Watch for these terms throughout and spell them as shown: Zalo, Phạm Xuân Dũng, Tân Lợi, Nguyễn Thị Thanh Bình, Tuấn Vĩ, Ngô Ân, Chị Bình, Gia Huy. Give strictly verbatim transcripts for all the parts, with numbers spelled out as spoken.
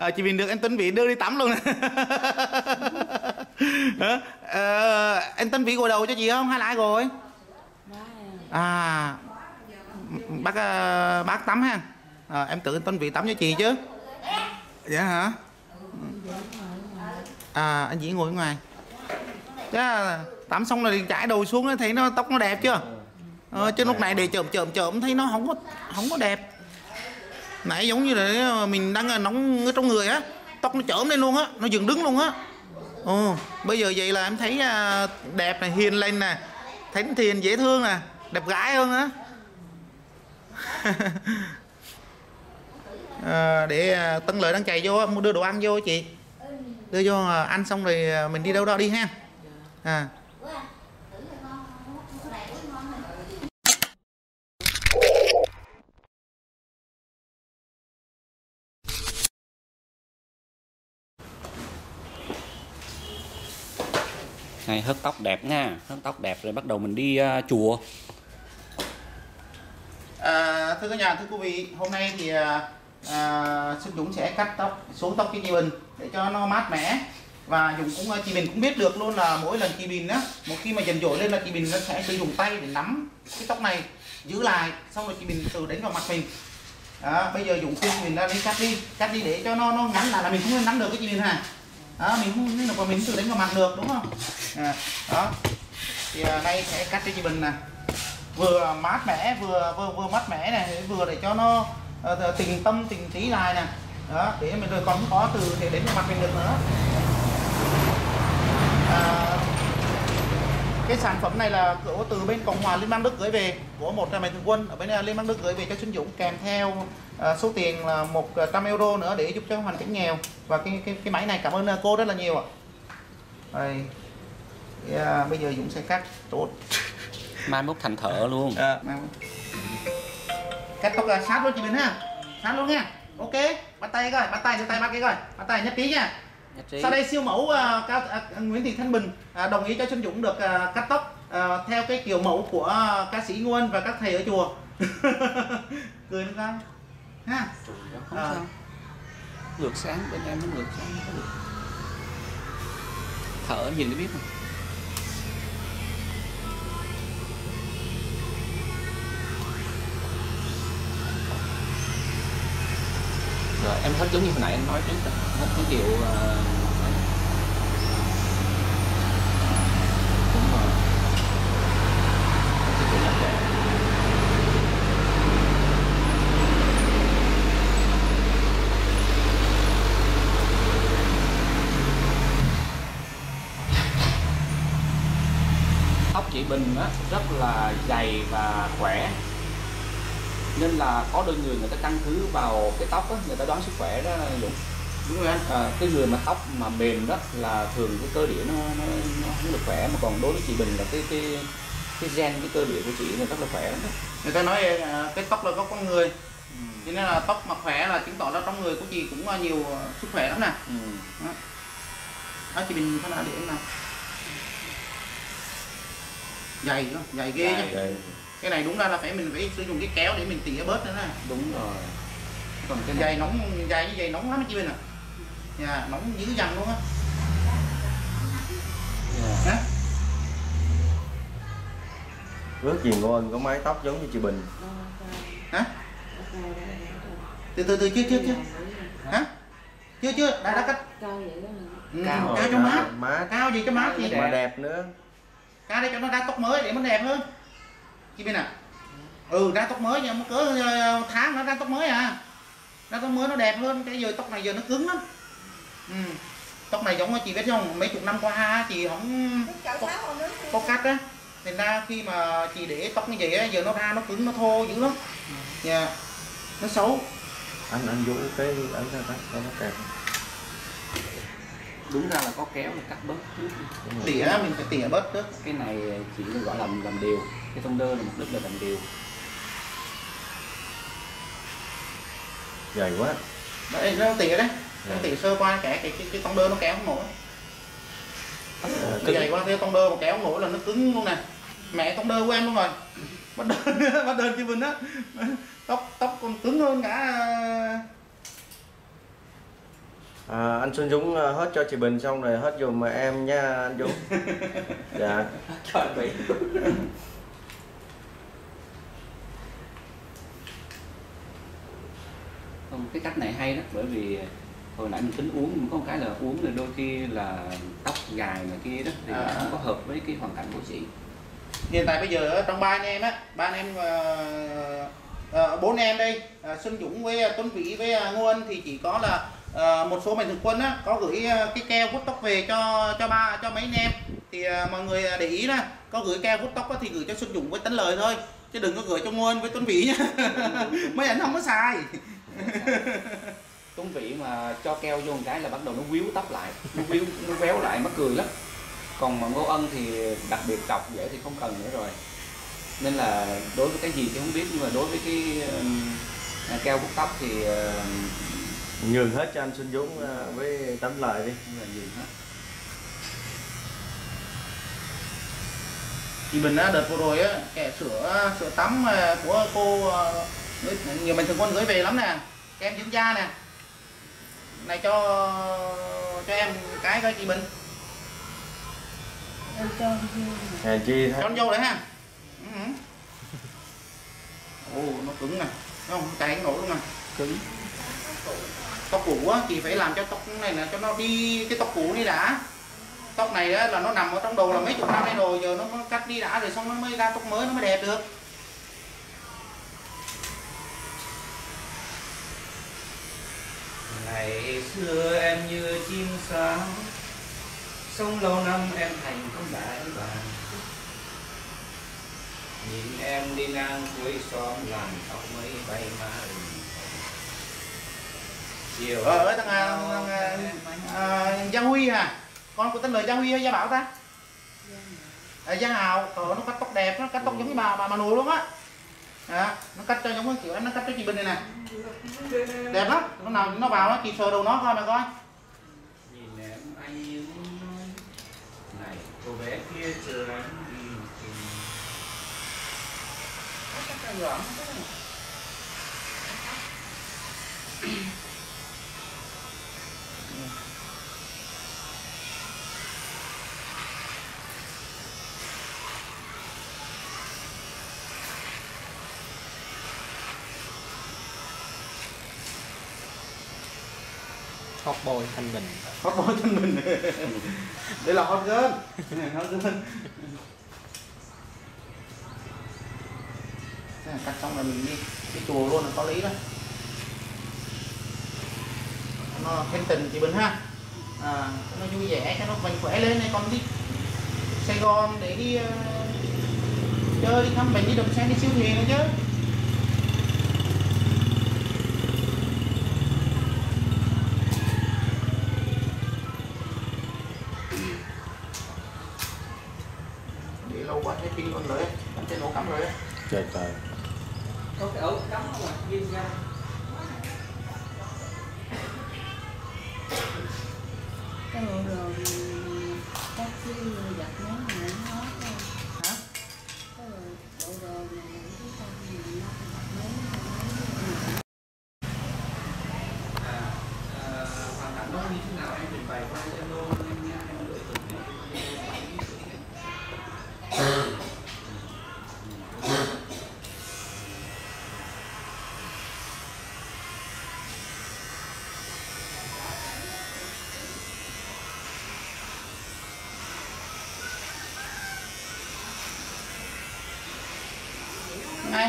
à, chị Bình được em Tuấn Vĩ đưa đi tắm luôn. à, à, em Tuấn Vĩ gội đầu cho chị không hay là ai gội? À bác à, bác tắm ha. À, em tưởng Tuấn Vĩ tắm cho chị chứ. Dạ hả? À anh Vĩ ngồi ở ngoài. Chứ tắm xong rồi chải đầu xuống thấy nó tóc nó đẹp chưa? À, chứ lúc này để chợm chợm chợm thấy nó không có không có đẹp. Nãy giống như là mình đang nóng ở trong người á, tóc nó chởm lên luôn á, nó dựng đứng luôn á. Ồ, bây giờ vậy là em thấy đẹp này, hiền lành nè, thấy thiền dễ thương nè, đẹp gái hơn á. à, để Tân Lợi đang chạy vô mua đưa đồ ăn vô chị, đưa vô ăn xong rồi mình đi đâu đó đi ha. À. Này, hớt tóc đẹp nha, hớt tóc đẹp rồi bắt đầu mình đi uh, chùa. À, thưa các nhà, thưa quý vị, hôm nay thì uh, Xuân Dũng sẽ cắt tóc, xuống tóc cái chị Bình để cho nó mát mẻ. Và Dũng cũng chị Bình cũng biết được luôn là mỗi lần chị Bình á, một khi mà dần dội lên là chị Bình nó sẽ sử dụng tay để nắm cái tóc này giữ lại, xong rồi chị Bình tự đánh vào mặt mình. Đó, bây giờ Dũng khuyên mình ra đi cắt đi, cắt đi để cho nó nó ngắn lại là mình không nắm được cái chị Bình ha. Đó, mình không được mà mình tự đánh vào mặt được đúng không? À, đó thì à, đây sẽ cắt cho chị Bình nè, vừa mát mẻ vừa vừa vừa mát mẻ này, vừa để cho nó uh, tình tâm tình trí lại nè, đó để mình rồi còn không có từ để đánh vào mặt mình được nữa. À, cái sản phẩm này là của từ bên Cộng hòa Liên bang Đức gửi về, của một mạnh thường quân ở bên Liên bang Đức gửi về cho Xuân Dũng, kèm theo uh, số tiền là một trăm euro nữa để giúp cho hoàn cảnh nghèo. Và cái cái, cái máy này cảm ơn cô rất là nhiều ạ. Đây. Yeah, bây giờ Dũng sẽ cắt tốt. Mai mốt thành thợ luôn. À, cắt tóc là sát luôn chị Bình ha. Sát luôn nha. Ok, bắt tay coi, bắt tay cho tay bác cái coi. Bắt tay nhất trí nha. Sau đây siêu mẫu uh, cao, uh, Nguyễn Thị Thanh Bình uh, đồng ý cho Xuân Dũng được uh, cắt tóc uh, theo cái kiểu mẫu của uh, ca sĩ Nguyen và các thầy ở chùa. Cười nó ra. Ha. Không à. Sao. Ngược sáng bên em nó ngược sáng. Thở nhìn nó biết không? Rồi em thấy giống như hồi nãy anh nói trước hết cái điều uh... đúng rồi cái kiểu đẹp đẹp. Tóc chị Bình á rất là dày và khỏe, nên là có đôi người người ta căn cứ vào cái tóc đó, người ta đoán sức khỏe đó Dũng. Đúng rồi anh. À, cái người mà tóc mà mềm đó là thường cái cơ địa nó, nó, nó không được khỏe, mà còn đối với chị Bình là cái cái cái gen cái cơ địa của chị là rất là khỏe lắm đó. Người ta nói cái tóc là có con người, ừ. Cho nên là tóc mà khỏe là chứng tỏ là trong người của chị cũng nhiều sức khỏe lắm nè. Ừ. Đó. Đó, chị Bình thế nào để em nào dày đó, dày ghê chứ. Cái này đúng ra là phải mình phải sử dụng cái kéo để mình tỉa bớt nữa nè. Đúng rồi. Còn cái dây nóng, dây với dây nóng lắm chị Bình à. Dạ, nóng dữ dằn luôn á. Dạ. Rất chị Ngôn có mái tóc giống như chị Bình. Hả? Từ từ từ chưa chưa chưa. Hả? Chưa chưa, đã đã cắt. Cao vậy đó. Ừ, cao cho mát. mát. Cao gì cho mát gì mà đẹp nữa. Cao để cho nó ra tóc mới để nó đẹp hơn. Chị Bình à, ừ ra tóc mới nha, cỡ tháng nó ra tóc mới à, ra tóc mới nó đẹp hơn. Cái giờ tóc này giờ nó cứng lắm, ừ. Tóc này giống chị biết không, mấy chục năm qua chị không có cắt á, nên ra khi mà chị để tóc như vậy á, giờ nó ra nó cứng nó thô dữ lắm, nha, yeah. Nó xấu. Anh anh Dũng cái anh ra tóc cho nó đẹp. Đúng ra là có kéo mình cắt bớt trước, tỉa mình phải tỉa bớt trước. Cái này chỉ gọi là làm đều, cái tông đơ là mục đích là làm đều. Dày quá. Đấy nó tỉa đấy, nó tỉa sơ qua cả cái cái, cái tông đơ nó kéo không nổi. Cái dày quá cái tông đơ mà kéo không nổi là nó cứng luôn nè. Mẹ tông đơ của em luôn rồi. Bắt đơn bắt đơn chị Bình á, tóc tóc còn cứng hơn cả. À, anh Xuân Dũng hết cho chị Bình xong rồi hết dùm em nha anh Dũng. Dạ. Trời ơi. Không, cái cách này hay đó, bởi vì hồi nãy mình tính uống, mình có một cái là uống là đôi khi là tóc dài mà kia đó thì à, không có hợp với cái hoàn cảnh của chị. Hiện tại bây giờ trong ba anh em á, ba anh em à, bốn em đây, à, Xuân Dũng với Tuấn Vĩ với Ngô Ân thì chỉ có là à, một số mạnh thường quân á có gửi cái keo vuốt tóc về cho cho ba cho mấy anh em, thì à, mọi người để ý nè, có gửi keo vuốt tóc á, thì gửi cho Xuân Dũng với Tấn Lợi thôi, chứ đừng có gửi cho Ngô Ân với Tuấn Vĩ nha. Mấy anh không có xài. Tuấn Vĩ mà cho keo vô một cái là bắt đầu nó quíu tóc lại, nó quíu nó véo lại mắc cười lắm. Còn mà Ngô Ân thì đặc biệt cọc dễ thì không cần nữa rồi. Nên là đối với cái gì thì không biết, nhưng mà đối với cái uh, keo vuốt tóc thì uh, nhường hết cho anh Xuân Dũng uh, với Tấm Lợi đi. Là nhường hết. Chị Bình á, đợt vừa rồi á, kẻ sữa sữa tắm của cô uh, nhiều mình thường con gửi về lắm nè, kem dưỡng da nè. Này cho cho em cái coi chị Bình. Hèn chi thôi. Con vô đấy ha. Ừ. Ồ, nó cứng nè, nó không cháy nổi luôn nè, cứng. Tóc cũ á thì phải làm cho tóc này là cho nó đi cái tóc cũ đi đã. Tóc này á là nó nằm ở trong đầu là mấy chục năm đây rồi, giờ nó cắt đi đã rồi xong nó mới ra tóc mới nó mới đẹp được. Ngày xưa em như chim sáo, sống lâu năm em thành công đại vàng. Nhìn em đi ngang cuối xóm làm tóc mấy bay má. Chiều ờ, thằng, à, thằng à, à, Gia Huy à, con của tên là Gia Huy hay Gia Bảo ta? À, Gia Hào, ờ, nó cắt tóc đẹp, nó cắt tóc giống như bà bà Manu luôn á. À, nó cắt cho giống cái kiểu đó, nó cắt cho chị Bình này nè, đẹp lắm. Nó nào nó vào nó chị sờ đầu nó coi mà coi. Nhìn em anh này cô bé kia chờ anh đi. Hot boy Thanh Bình. Hot boy Thanh Bình. Đây là hot girl. Hot girl. Cắt xong là mình đi cái chùa luôn là có lý đó. Nó khen tình chị Bình ha. À, nó vui vẻ cho nó mạnh khỏe lên này, con đi Sài Gòn để đi uh, chơi đi thăm mình đi Đồng Sen đi siêu thuyền nữa chứ. Trời trời. Có cái ấu cắm không ạ? Viên ra. Cái bộ đồ các cái giặt nó mà nó hết thôi. Hả? Cái bộ đồ mà chúng ta mình nó giặt nó. Hoàn cảnh đó như thế nào em trình bày qua Zalo em nha, em gửi từng. Ai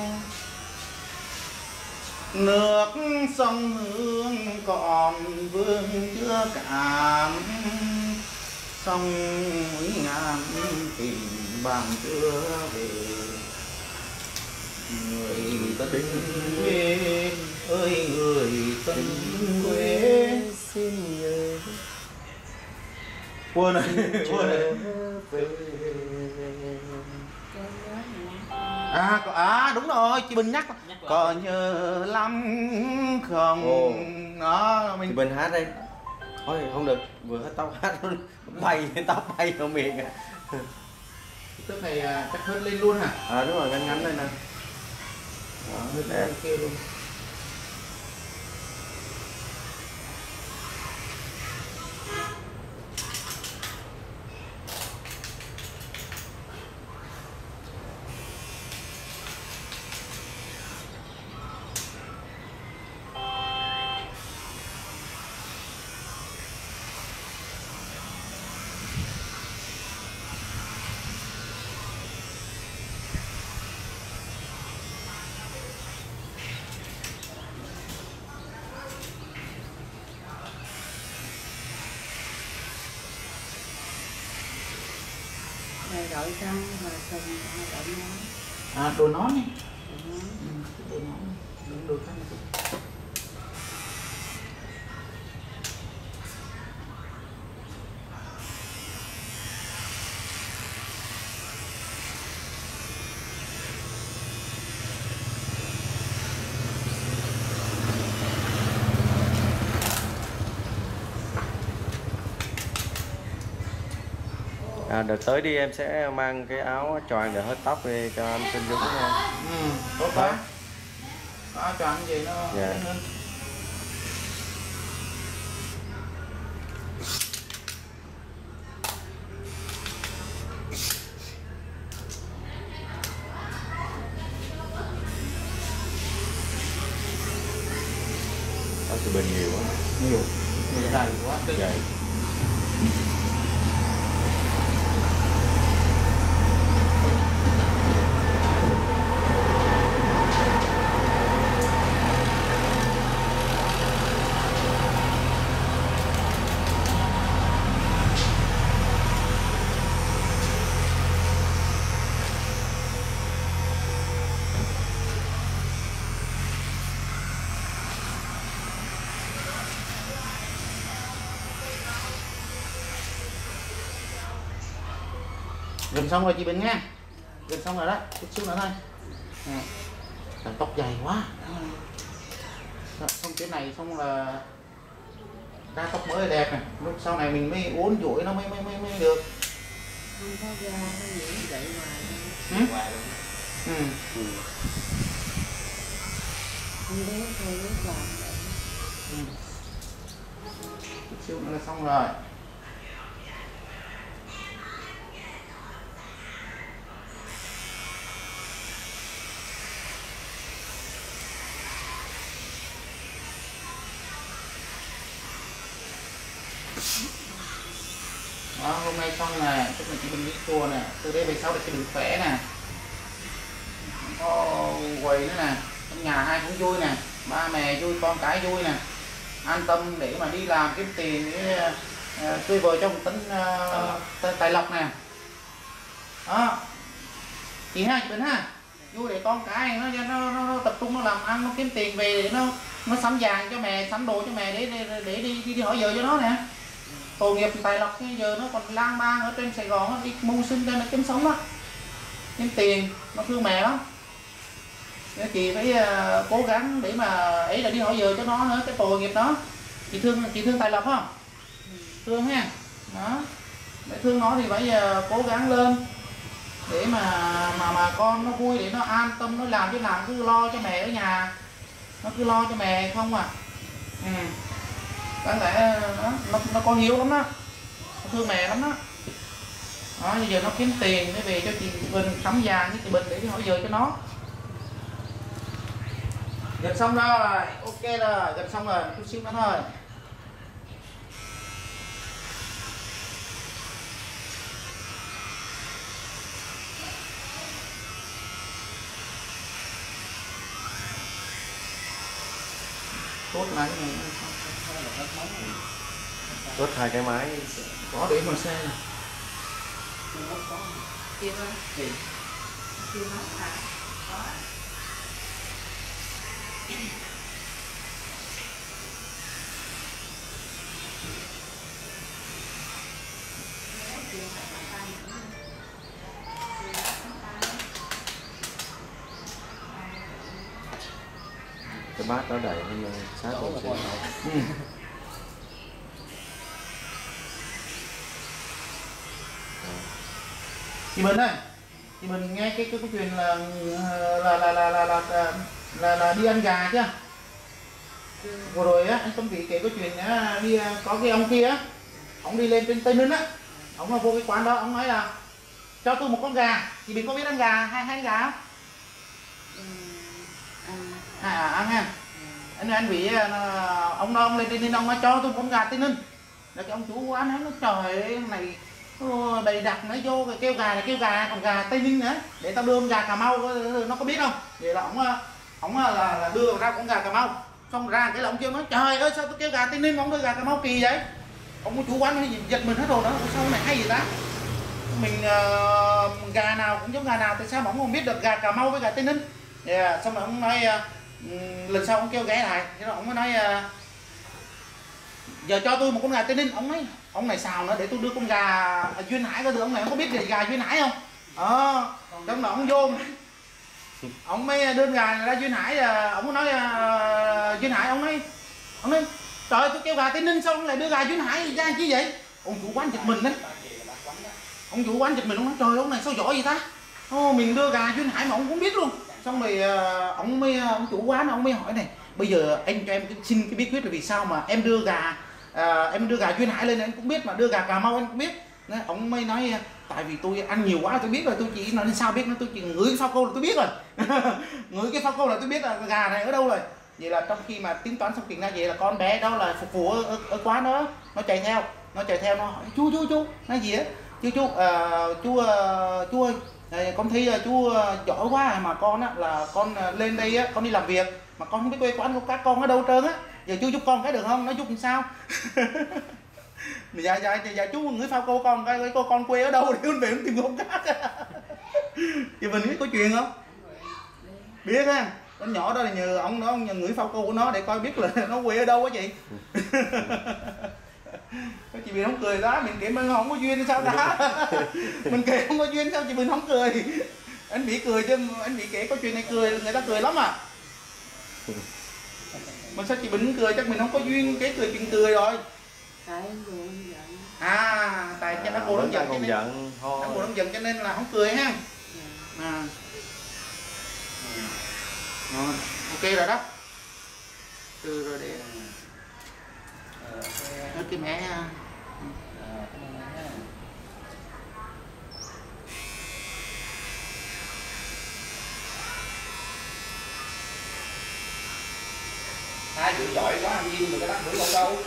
Nước sông Hương còn vương chưa cảm, sông ngàn tìm bằng chưa về. Người Tân Huế ơi, người Tân Huế xin nhớ quên rồi, quên rồi. À, à đúng rồi, chị Bình nhắc, nhắc có nhớ lắm không. Ồ. Đó mình... Chị Bình hát đây. Thôi không được, vừa hết tóc hát bay, tóc bay vào miệng à. Tức này chắc hết lên luôn hả? À đúng rồi, ngắn ngắn lên nè. Đó, hết lên kia luôn. Đợi xong rồi xong đợi nón. À đồ nón đi. Ừ, đồ nón. Đúng được không? À, đợt tới đi em sẽ mang cái áo choàng để hết tóc đi cho anh Xuân Dũng nha. Ừ, tốt quá. Áo choàng gì nó yeah. Ở từ bên nhiều quá. Nhiều. Nhiều dài quá. Dài. Gần xong rồi chị Bình nha. Gần xong rồi đó, chút xíu nữa thôi. À, tóc dày quá. Xong cái này xong là ra tóc mới đẹp này. Lúc sau này mình mới uốn duỗi nó mới mới mới, mới được. Không có ra nó nhỉ vậy hoài. Hoài luôn. Ừ. Ừ. Không đến thôi lúc làm vậy. Ừ. Chút xíu nữa là xong rồi. Đó, hôm nay xong nè, tức là chị Bình đi tour nè, từ đây về sau là chị Bình khỏe nè, có quầy nữa nè, trong nhà ai cũng vui nè, ba mẹ vui, con cái vui nè, an tâm để mà đi làm kiếm tiền để chơi vợ trong tính uh, tài lộc nè. Đó, chị ha, chị Bình ha, vui để con cái nó, nó, nó, nó tập trung nó làm ăn, nó kiếm tiền về để nó nó sắm vàng cho mẹ, sắm đồ cho mẹ để để, để, để đi, đi đi hỏi giờ cho nó nè. Tổ nghiệp tài lộc giờ nó còn lang bang ở trên Sài Gòn, nó đi mưu sinh ra nó kiếm sống đó, kiếm tiền, nó thương mẹ lắm. Nên chị phải uh, cố gắng để mà ấy là đi hỏi giờ cho nó nữa, cái tổ nghiệp đó. Chị thương chị thương tài lộc không? Thương ha. Đó. Để thương nó thì phải uh, cố gắng lên để mà mà mà con nó vui, để nó an tâm nó làm chứ làm cứ lo cho mẹ ở nhà. Nó cứ lo cho mẹ không à. Ừ. Đáng lẽ nó, nó có hiếu lắm đó, nó thương mẹ lắm đó. Đó, bây giờ nó kiếm tiền để về cho chị Bình sắm vàng với chị Bình để hỏi giờ cho nó. Gần xong rồi, ok rồi, gần xong rồi, chút xíu nữa thôi. Tốt lắm này. Tốt hai cái máy có để mà xe này. Kia thôi. Kia à. Có à. bát nó đầy hơn là sát của chị. Chị Bình ơi, chị Bình nghe cái cái cái chuyện là là là là là là, là, là đi ăn gà chứ? Vừa rồi á, anh Tâm Vĩ kể cái chuyện á, đi có cái ông kia á, ông đi lên trên Tây Ninh á, ông vô cái quán đó, ông nói là cho tôi một con gà. Chị Bình có biết ăn gà, hai hai gà không? À, ăn ha. Anh anh Vĩ ông đó ông lên Tây Ninh, ông nói cho tôi một con gà Tây Ninh. Là cái ông chủ quán nói nó trời này bày đặt nó vô rồi kêu gà là kêu gà còn gà Tây Ninh nữa, để tao đưa con gà Cà Mau nó có biết không. Vậy là ổng ổng là, là đưa ra con gà Cà Mau, xong ra cái là ông kêu nói trời ơi sao tôi kêu gà Tây Ninh mà ông đưa gà Cà Mau kỳ vậy. Ông chủ quán nó giật mình hết rồi đó, sao này hay gì ta, mình uh, gà nào cũng giống gà nào, tại sao mà ông không biết được gà Cà Mau với gà Tây Ninh. Yeah, xong rồi ông nói uh, lần sau ông kêu ghé lại, thế là ông nói uh, giờ cho tôi một con gà Tây Ninh. Ông nói ông này xào nữa, để tôi đưa con gà Duyên Hải ra được, ông này không có biết gì gà Duyên Hải không. Ờ trong đó ông vô ông mới đưa gà này ra Duyên Hải, ông nói uh, Duyên Hải, ông nói ông nói trời tôi kêu gà Tây Ninh xong lại đưa gà Duyên Hải ra chi vậy. Ông chủ quán giật mình đấy, ông chủ quán giật mình, ông nói trời ông này sao giỏi vậy ta, ô mình đưa gà Duyên Hải mà ông cũng biết luôn. Xong rồi uh, ông mới ông chủ quán ông mới hỏi này bây giờ anh cho em xin cái bí quyết là vì sao mà em đưa gà à, em đưa gà Duyên Hải lên anh cũng biết mà đưa gà Cà Mau anh cũng biết. Nói, ông mới nói tại vì tôi ăn nhiều quá tôi biết rồi, tôi chỉ nói sao biết, nói tôi chỉ ngửi phao câu là tôi biết rồi. Ngửi cái phao câu là tôi biết là gà này ở đâu rồi. Vậy là trong khi mà tính toán xong tiền ra, vậy là con bé đó là phục vụ ở, ở, ở quán đó, nó chạy theo, nó chạy theo nó hỏi chú chú chú nói gì á chú chú à, chú à, chú ơi này, con thấy chú giỏi quá à, mà con á là con lên đây á con đi làm việc mà con không biết quê quán của các con ở đâu trơn á, giờ chú giúp con cái được không? Nó giúp làm sao? Dạ dạ dạ chú người phao cô con cái cô con quê ở đâu để con về con tìm con cát. Thì mình biết có chuyện không? Biết ha, con nhỏ đó là nhờ ông đó, ông nhờ người phao cô của nó để coi biết là nó quê ở đâu á chị. Các chị Bình không cười đó, mình kể mình không có duyên sao đó. Mình kể không có duyên sao chị Bình không cười. Anh bị cười chứ, anh bị kể có chuyện này cười người ta cười lắm à. Mà sao chị Bình cười, chắc mình không có duyên cái cười chuyện cười rồi. Tại cô giận. À, tại à, nó cô nó giận, còn giận thôi. Nó cô nó giận cho nên là không cười ha. Ừ. À. Ừ. Ok rồi đó. Từ rồi để nó cái mẹ ha. Hai đứa giỏi quá anh Vinh mà cái đắt đuổi con đâu.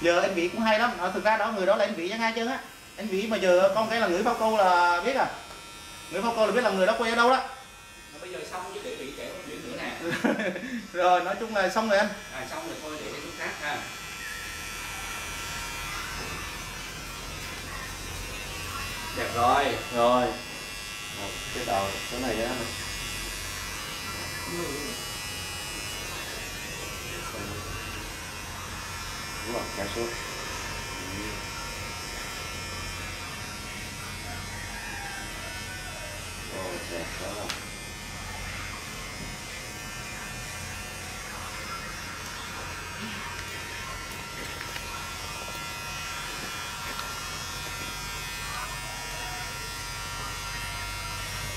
Giờ anh Vĩ cũng hay lắm, thực ra đó người đó là anh Vĩ chẳng ai chứ á. Anh Vĩ mà giờ con cái là người phao câu là biết à. Người phao câu là biết là người đó quê ở đâu đó. Mà bây giờ xong chứ để Vĩ kể chuyện nữa nè. Rồi nói chung là xong rồi anh. À xong rồi thôi để lúc khác ha. Đẹp rồi. Rồi. Một cái đầu cái này á. Đúng rồi, kéo xuống. Rồi, đẹp đó.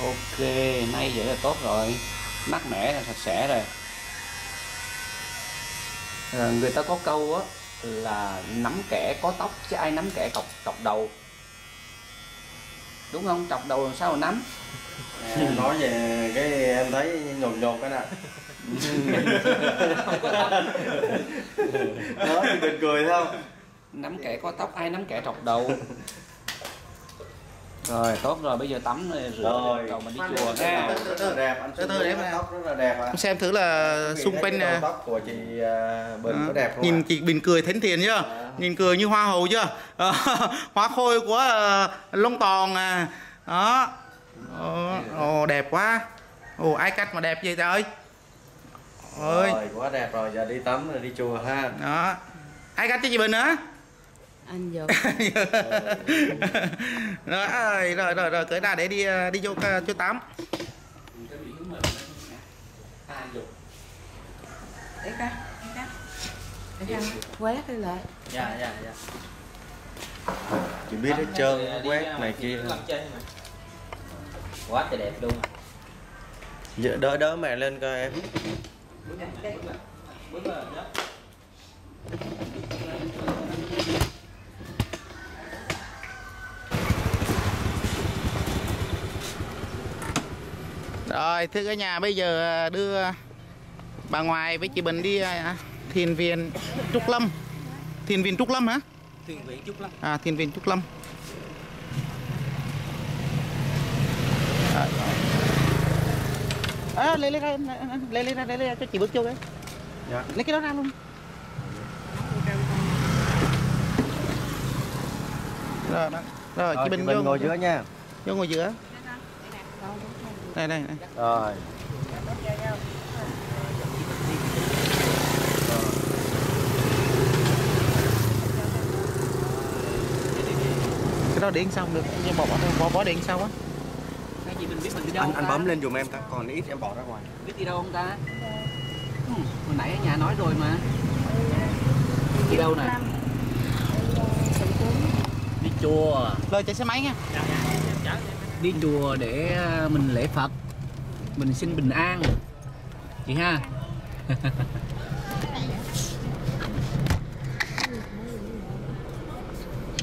Ok, nay vậy là tốt rồi, mát mẻ là sạch sẽ rồi. À, người ta có câu á là nắm kẻ có tóc chứ ai nắm kẻ cọc cọc đầu, đúng không? Cọc đầu làm sao mà nắm. À, nói về cái em thấy nhột nhột cái nè. Đó thì mình cười không, nắm kẻ có tóc ai nắm kẻ cọc đầu. Rồi tốt rồi, bây giờ tắm rồi rửa rồi mình đi chùa nha. Đẹp anh, từ từ để tóc rất là đẹp ạ. Xem thử là xung quanh nè. Tóc của chị Bình có đẹp không? Nhìn chị Bình cười thánh thiền chưa? Nhìn cười như hoa hậu chưa? Hoa khôi của Long Tòn à. Đó. Ồ đẹp quá. Ồ ai cắt mà đẹp vậy trời ơi. Ôi quá đẹp rồi, giờ đi tắm rồi đi chùa ha. Đó. Ai cắt cho chị Bình nữa? Anh vô. Rồi rồi rồi rồi cởi ra để đi đi vô chỗ tắm. A dục. Để coi, để coi. Để coi. Quét đi lại. Dạ, dạ, dạ. Chị biết hết trơn, quét này kia. Quá trời đẹp luôn. Dạ, đỡ đỡ mẹ lên coi em. Rồi, thưa cả nhà, bây giờ đưa bà ngoại với chị Bình đi thiền viện Trúc Lâm. Thiền viện Trúc Lâm hả? Thiền viện Trúc Lâm. À, thiền viện Trúc Lâm. À, lấy lấy ra, lấy lấy ra, lấy ra cho chị bước vô cái. Dạ. Lấy cái đó ra luôn. Rồi, rồi chị Bình vô ngồi giữa nha. Vô ngồi giữa. Đây đây đây. Rồi. Cái đó điện xong được, nhưng bỏ bỏ bỏ điện sau á. Chị Bình biết mình đi đâu. Anh, anh bấm lên dùm em ta, còn ít em bỏ ra ngoài. Biết đi đâu không ta? Ừ, hồi nãy ở nhà nói rồi mà. Đi đâu nè? Đi chùa. Lôi chạy xe máy nha. Đi chùa để mình lễ Phật, mình xin bình an chị ha.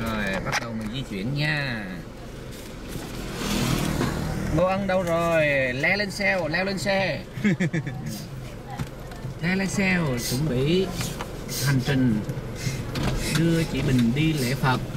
Rồi bắt đầu mình di chuyển nha. Đồ ăn đâu rồi? Leo lên xe, leo lên xe. Leo lên xe, chuẩn bị hành trình đưa chị Bình đi lễ Phật.